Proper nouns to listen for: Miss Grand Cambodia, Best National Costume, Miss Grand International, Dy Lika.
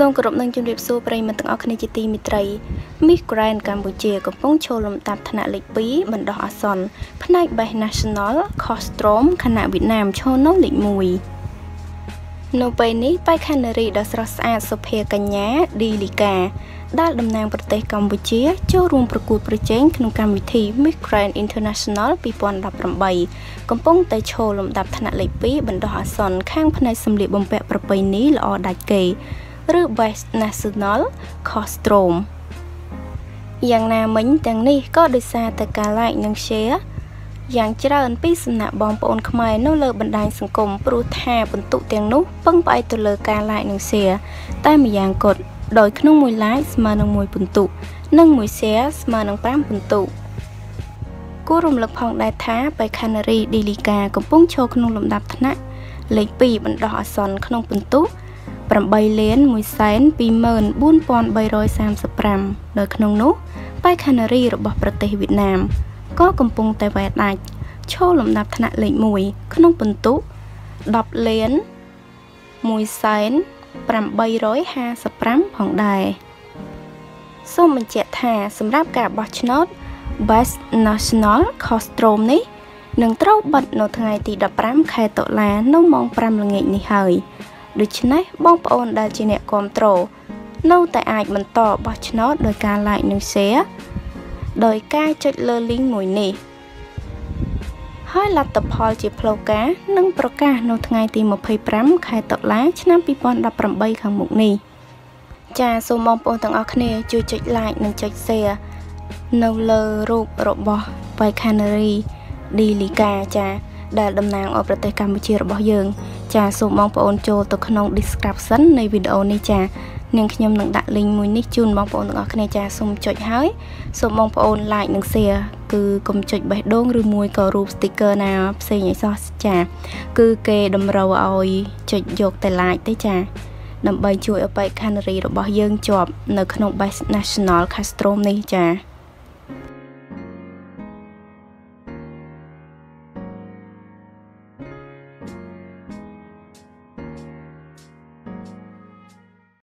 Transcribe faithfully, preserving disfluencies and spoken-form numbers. Miss Grand Cambodia កំពុងចូលលំដាប់ឋានៈលេខ 2 បណ្ដោះអាសន្នផ្នែក Best National Costume ខណៈវៀតណាមឈរនៅលេខ 1 នៅពេលនេះបេក្ខនារីដ៏ស្រស់ស្អាតសុភាកញ្ញាឌីលីកាដែលតំណាងប្រទេសកម្ពុជាចូលរួមប្រកួតប្រជែងក្នុងកម្មវិធី Miss Grand International 2018 កំពុងតែចូលលំដាប់ឋានៈលេខ 2 បណ្ដោះអាសន្នខាងផ្នែកសម្លៀកបំពាក់ប្រពៃណីល្អដាច់គេ ឬ Best National Costume យ៉ាងណាមិញទាំងនេះក៏ដោយសារតែការ like និង share ស្មើនឹង 5 ពិន្ទុ គូរំលឹកផងដែរថាបេក្ខនារី ឌីលីកា កំពុងឈរក្នុងលំដាប់ថ្នាក់ លេខ 2 បណ្ដោះអាសន្នក្នុងពិន្ទុ 8,124,335 នៅក្នុងនោះបេក្ខនារីរបស់ប្រទេសវៀតណាមក៏កំពុងតែវែកដាច់ឈរលំដាប់ថ្នាក់លេខ 1 ក្នុងពិន្ទុ 10,100,855 ផងដែរសូមបញ្ជាក់ថាសម្រាប់ការបោះឆ្នោត Best National Costume នេះនឹងត្រូវបិទនៅថ្ងៃទី 15 ខែតុលា នៅ ម៉ោង 5 ល្ងាចនេះហើយ ដូច្នេះបងប្អូនដែលជាអ្នកគាំទ្រនៅតែអាចបន្តបោះឆ្នោតដោយការ like និង share ដោយការចុចលើ link មួយនេះហើយលទ្ធផលជាផ្លូវការនឹងប្រកាសនៅថ្ងៃទី 25 ខែតុលា ឆ្នាំ 2018 ខាងមុខនេះចាសូមបងប្អូនទាំងអស់គ្នាជួយចុច like និងចុច share នៅលើរូបរបស់បេក្ខនារី ឌីលីកា ចា ដែលតំណាងឲ្យប្រទេសកម្ពុជារបស់យើងចាសូមបងប្អូនចូលទៅក្នុង description នៃវីដេអូនេះចានាងខ្ញុំនឹងដាក់ link មួយនេះជូនបងប្អូនទាំងអស់គ្នាចាសូមចុចហើយសូមបងប្អូន like និង share គឺកុំចុចបេះដូងឬមួយក៏រូប sticker ណាផ្សេងឯសោះចាគឺគេតម្រូវឲ្យចុចយកតែ like ទេចាដើម្បីជួយឲ្យបេក្ខនារីរបស់យើងជាប់នៅក្នុង Best National Costume នេះចា